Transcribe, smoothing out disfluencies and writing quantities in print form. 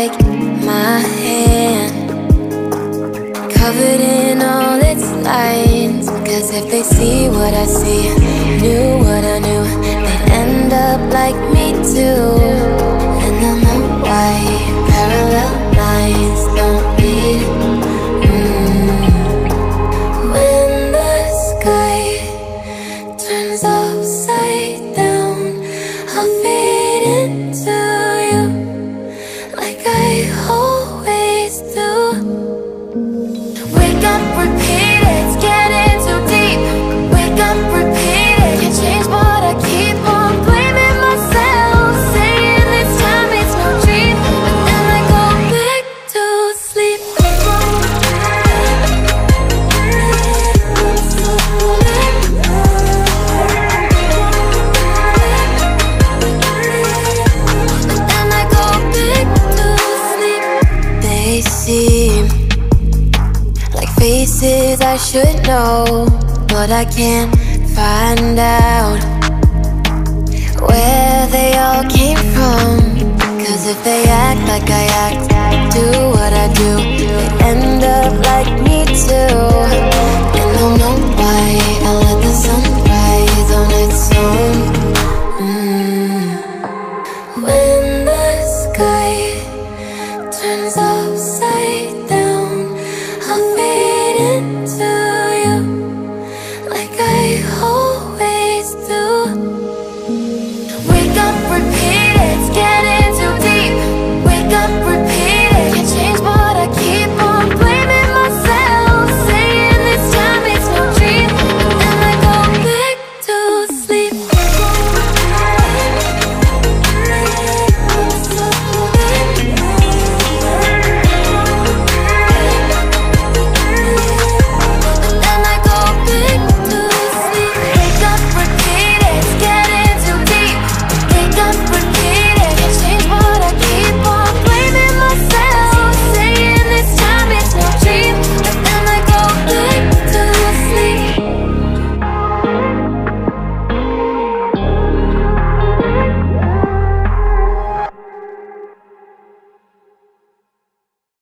like my hand, covered in all its lines. Cause if they see what I see, knew what I knew, they'd end up like me too. And they'll know why parallel lines don't lead. When the sky turns upside down, I'll fade into you like I always do. Wake up, repeat it, it's getting too deep. Wake up, repeat it, can't change what I keep on blaming myself, saying this time it's no dream, but then I go back to sleep. But then I go back to sleep. They seem like faces I should know, but I can't find out where they all came from. Cause if they act like I act, do what I do, they end up like me too.